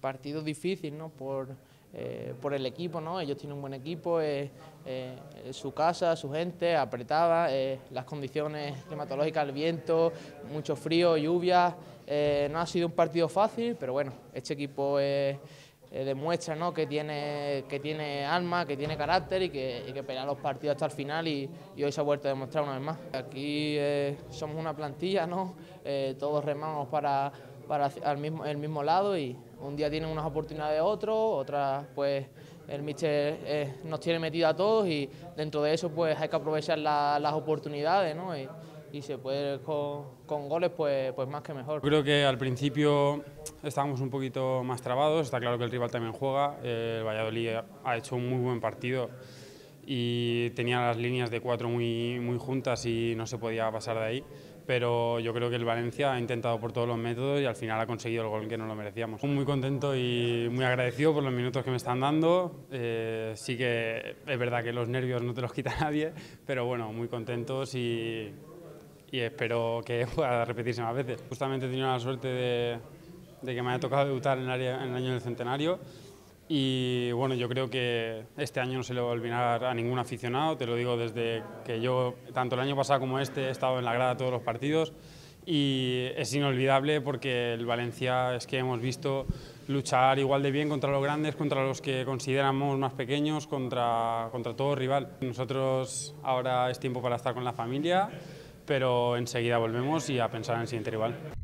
Partido difícil, ¿no? Por el equipo, ¿no? Ellos tienen un buen equipo, su casa, su gente, apretada, las condiciones climatológicas, el viento, mucho frío, lluvias, no ha sido un partido fácil, pero bueno, este equipo demuestra, ¿no?, que tiene alma, que tiene carácter y que pelea los partidos hasta el final y hoy se ha vuelto a demostrar una vez más. Aquí somos una plantilla, ¿no? Todos remamos para el mismo lado y un día tienen unas oportunidades otras pues el Michel nos tiene metido a todos y dentro de eso pues hay que aprovechar las oportunidades, ¿no? Y se puede con goles pues más que mejor. Creo que al principio estábamos un poquito más trabados, está claro que el rival también juega, el Valladolid ha hecho un muy buen partido y tenía las líneas de cuatro muy juntas y no se podía pasar de ahí, pero yo creo que el Valencia ha intentado por todos los métodos y al final ha conseguido el gol que no lo merecíamos. Muy contento y muy agradecido por los minutos que me están dando, sí que es verdad que los nervios no te los quita nadie, pero bueno, muy contentos y espero que pueda repetirse más veces. Justamente he tenido la suerte de que me haya tocado debutar en el año del centenario y bueno, yo creo que este año no se le va a olvidar a ningún aficionado, te lo digo desde que yo, tanto el año pasado como este, he estado en la grada todos los partidos y es inolvidable porque el Valencia es que hemos visto luchar igual de bien contra los grandes, contra los que consideramos más pequeños, contra todo rival. Nosotros ahora es tiempo para estar con la familia, pero enseguida volvemos y a pensar en el siguiente rival.